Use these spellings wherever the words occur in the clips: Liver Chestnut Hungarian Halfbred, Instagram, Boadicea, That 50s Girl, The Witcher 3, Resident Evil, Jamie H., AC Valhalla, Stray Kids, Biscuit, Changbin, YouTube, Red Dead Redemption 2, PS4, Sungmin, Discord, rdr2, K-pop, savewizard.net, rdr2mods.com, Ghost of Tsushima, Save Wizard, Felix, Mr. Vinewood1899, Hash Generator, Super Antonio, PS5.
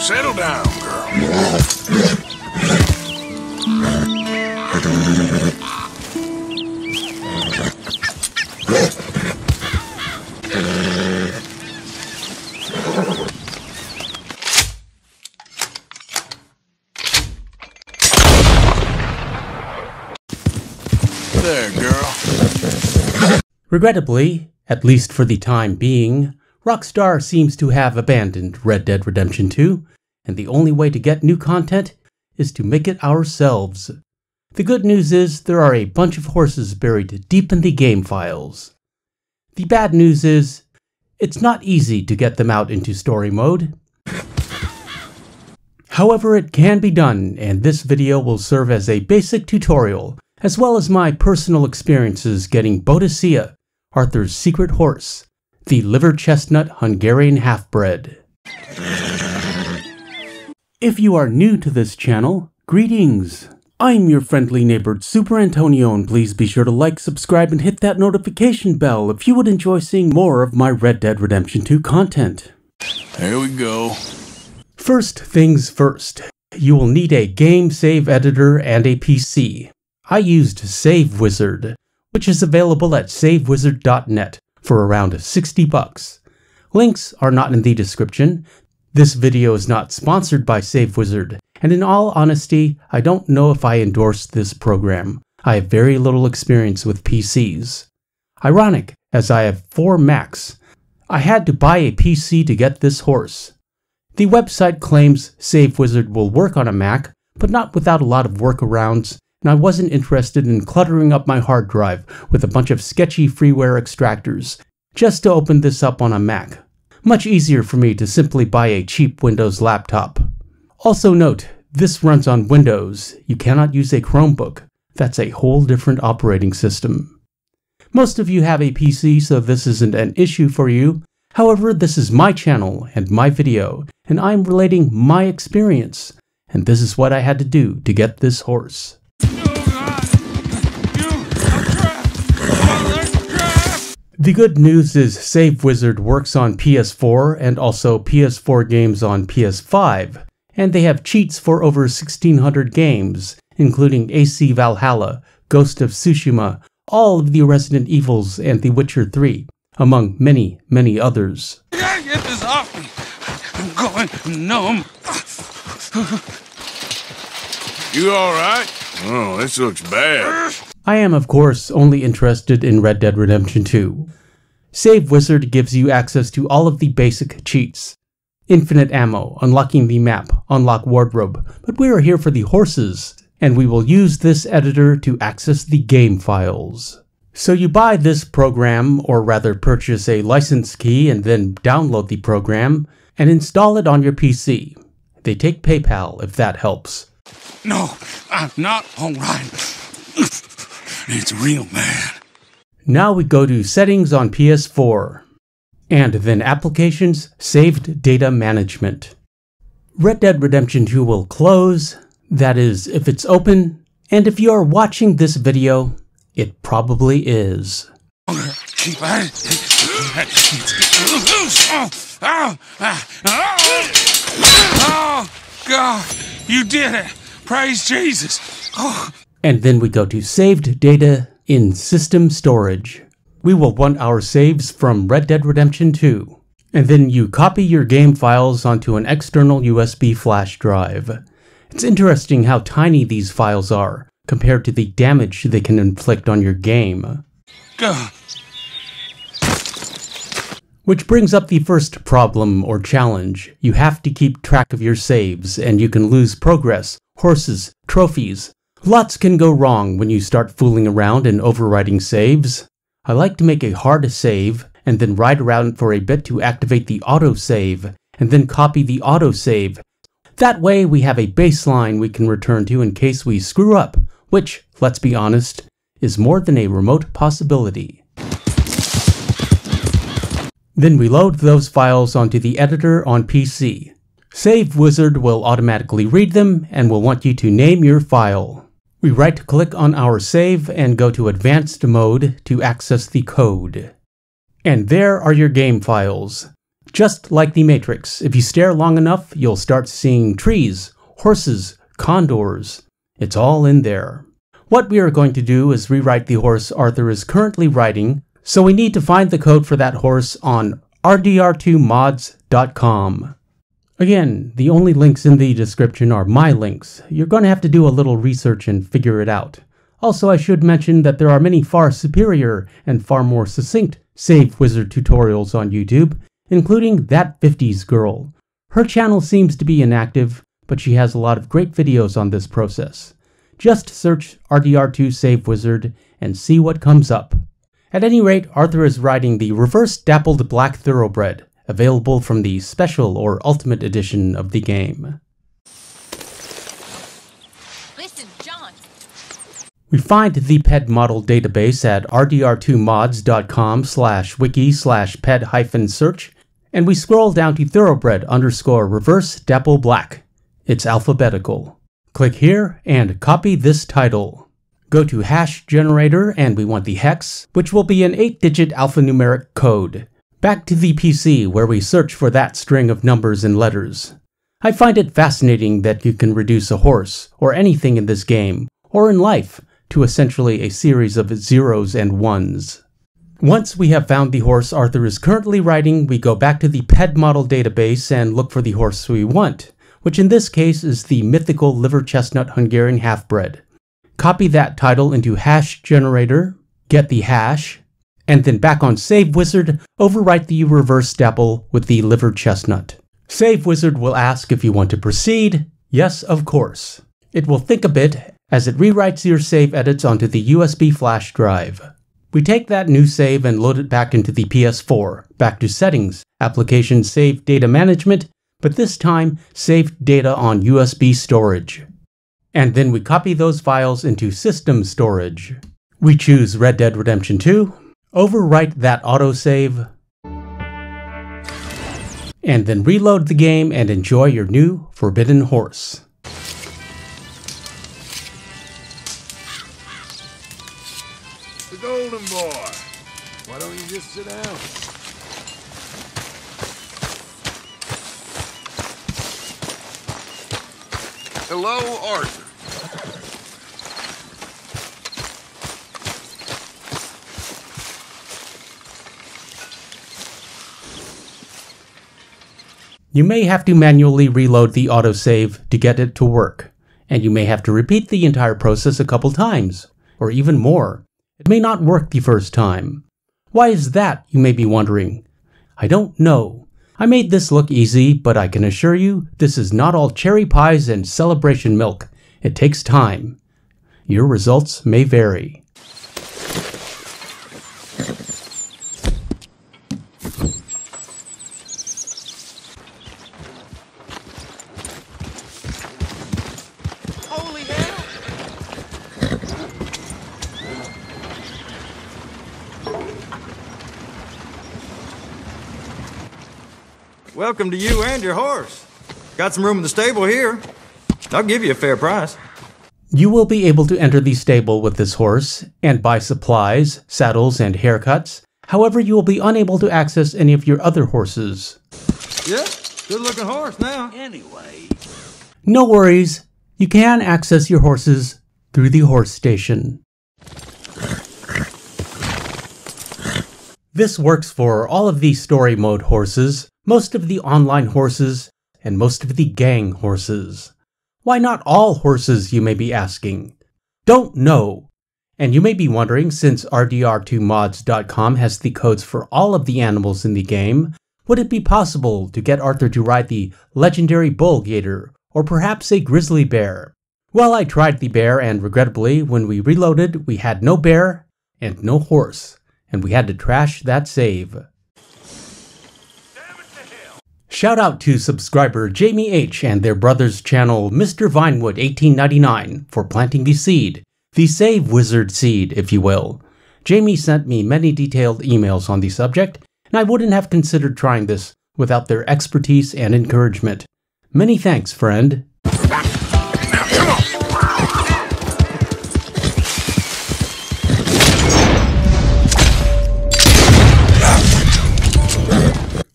Settle down, girl. There, girl. Regrettably, at least for the time being, Rockstar seems to have abandoned Red Dead Redemption 2, and the only way to get new content is to make it ourselves. The good news is there are a bunch of horses buried deep in the game files. The bad news is it's not easy to get them out into story mode. However, it can be done, and this video will serve as a basic tutorial, as well as my personal experiences getting Boadicea, Arthur's secret horse, the Liver Chestnut Hungarian Halfbred. If you are new to this channel, greetings! I'm your friendly neighbor Super Antonio, and please be sure to like, subscribe, and hit that notification bell if you would enjoy seeing more of my Red Dead Redemption 2 content. Here we go. First things first, you will need a game save editor and a PC. I used Save Wizard, which is available at savewizard.net for around $60. Links are not in the description. This video is not sponsored by Save Wizard, and in all honesty, I don't know if I endorse this program. I have very little experience with PCs. Ironic, as I have 4 Macs. I had to buy a PC to get this horse. The website claims Save Wizard will work on a Mac, but not without a lot of workarounds, and I wasn't interested in cluttering up my hard drive with a bunch of sketchy freeware extractors just to open this up on a Mac. Much easier for me to simply buy a cheap Windows laptop. Also note, this runs on Windows. You cannot use a Chromebook. That's a whole different operating system. Most of you have a PC, so this isn't an issue for you. However, this is my channel and my video, and I'm relating my experience, and this is what I had to do to get this horse. The good news is Save Wizard works on PS4 and also PS4 games on PS5, and they have cheats for over 1,600 games, including AC Valhalla, Ghost of Tsushima, all of the Resident Evils, and The Witcher 3, among many, many others. Get this off me! I'm going numb! You alright? Oh, this looks bad. I am, of course, only interested in Red Dead Redemption 2. Save Wizard gives you access to all of the basic cheats. Infinite ammo, unlocking the map, unlock wardrobe, but we are here for the horses, and we will use this editor to access the game files. So you buy this program, or rather purchase a license key and then download the program, and install it on your PC. They take PayPal, if that helps. No, I'm not alright. It's real, man. Now we go to Settings on PS4, and then Applications, Saved Data Management. Red Dead Redemption 2 will close, that is, if it's open, and if you are watching this video, it probably is. Keep at it. Oh, God, you did it. Praise Jesus. Oh. And then we go to Saved Data in System Storage. We will want our saves from Red Dead Redemption 2. And then you copy your game files onto an external USB flash drive. It's interesting how tiny these files are compared to the damage they can inflict on your game. Gah. Which brings up the first problem or challenge. You have to keep track of your saves, and you can lose progress, horses, trophies. Lots can go wrong when you start fooling around and overriding saves. I like to make a hard save and then ride around for a bit to activate the autosave and then copy the autosave. That way we have a baseline we can return to in case we screw up, which, let's be honest, is more than a remote possibility. Then we load those files onto the editor on PC. Save Wizard will automatically read them and will want you to name your file. We right-click on our save and go to Advanced Mode to access the code. And there are your game files. Just like the Matrix, if you stare long enough, you'll start seeing trees, horses, condors. It's all in there. What we are going to do is rewrite the horse Arthur is currently riding, so we need to find the code for that horse on rdr2mods.com. Again, the only links in the description are my links. You're going to have to do a little research and figure it out. Also, I should mention that there are many far superior and far more succinct Save Wizard tutorials on YouTube, including That 50s Girl. Her channel seems to be inactive, but she has a lot of great videos on this process. Just search RDR2 Save Wizard and see what comes up. At any rate, Arthur is riding the reverse dappled black thoroughbred, available from the special or ultimate edition of the game. Listen, John. We find the ped model database at rdr2mods.com/wiki/ped-search, and we scroll down to thoroughbred _reverse dapple black. It's alphabetical. Click here and copy this title. Go to Hash Generator and we want the hex, which will be an 8-digit alphanumeric code. Back to the PC where we search for that string of numbers and letters. I find it fascinating that you can reduce a horse, or anything in this game, or in life, to essentially a series of zeros and ones. Once we have found the horse Arthur is currently riding, we go back to the ped model database and look for the horse we want, which in this case is the mythical Liver Chestnut Hungarian Halfbred. Copy that title into Hash Generator, get the hash, and then back on Save Wizard, overwrite the reverse dapple with the Liver Chestnut. Save Wizard will ask if you want to proceed. Yes, of course. It will think a bit as it rewrites your save edits onto the USB flash drive. We take that new save and load it back into the PS4, back to Settings, Application Save Data Management, but this time, saved data on USB storage. And then we copy those files into system storage. We choose Red Dead Redemption 2, overwrite that autosave, and then reload the game and enjoy your new forbidden horse. The golden boy. Why don't you just sit down? Hello, Arthur. You may have to manually reload the autosave to get it to work, and you may have to repeat the entire process a couple times, or even more. It may not work the first time. Why is that, you may be wondering? I don't know. I made this look easy, but I can assure you, this is not all cherry pies and celebration milk. It takes time. Your results may vary. Welcome to you and your horse. Got some room in the stable here. I'll give you a fair price. You will be able to enter the stable with this horse and buy supplies, saddles, and haircuts. However, you will be unable to access any of your other horses. Yeah, good looking horse now. Anyway. No worries. You can access your horses through the horse station. This works for all of the story mode horses, most of the online horses, and most of the gang horses. Why not all horses, you may be asking? Don't know. And you may be wondering, since rdr2mods.com has the codes for all of the animals in the game, would it be possible to get Arthur to ride the legendary bull gator, or perhaps a grizzly bear? Well, I tried the bear, and regrettably, when we reloaded, we had no bear and no horse, and we had to trash that save. Shout out to subscriber Jamie H. and their brother's channel Mr. Vinewood1899 for planting the seed, the Save Wizard seed, if you will. Jamie sent me many detailed emails on the subject, and I wouldn't have considered trying this without their expertise and encouragement. Many thanks, friend.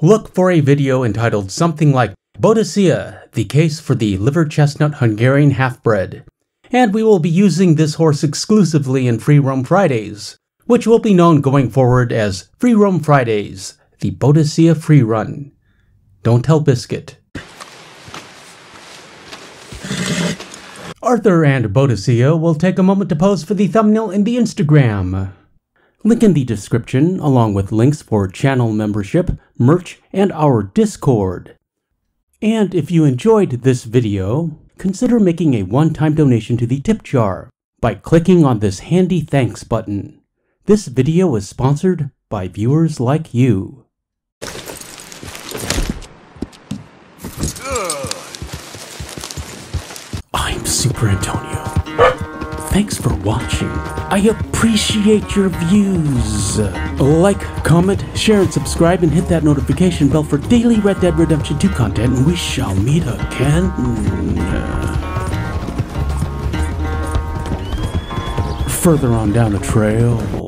look for a video entitled something like Boadicea, the case for the Liver Chestnut Hungarian Halfbred, and we will be using this horse exclusively in Free Roam Fridays, which will be known going forward as Free Roam Fridays, the Boadicea free run. Don't tell Biscuit. Arthur and Boadicea will take a moment to pose for the thumbnail in the Instagram. Link in the description, along with links for channel membership, merch, and our Discord. And if you enjoyed this video, consider making a one-time donation to the tip jar by clicking on this handy thanks button. This video is sponsored by viewers like you. Super Antonio. Thanks for watching. I appreciate your views. Like, comment, share, and subscribe, and hit that notification bell for daily Red Dead Redemption 2 content, and we shall meet again. Further on down the trail.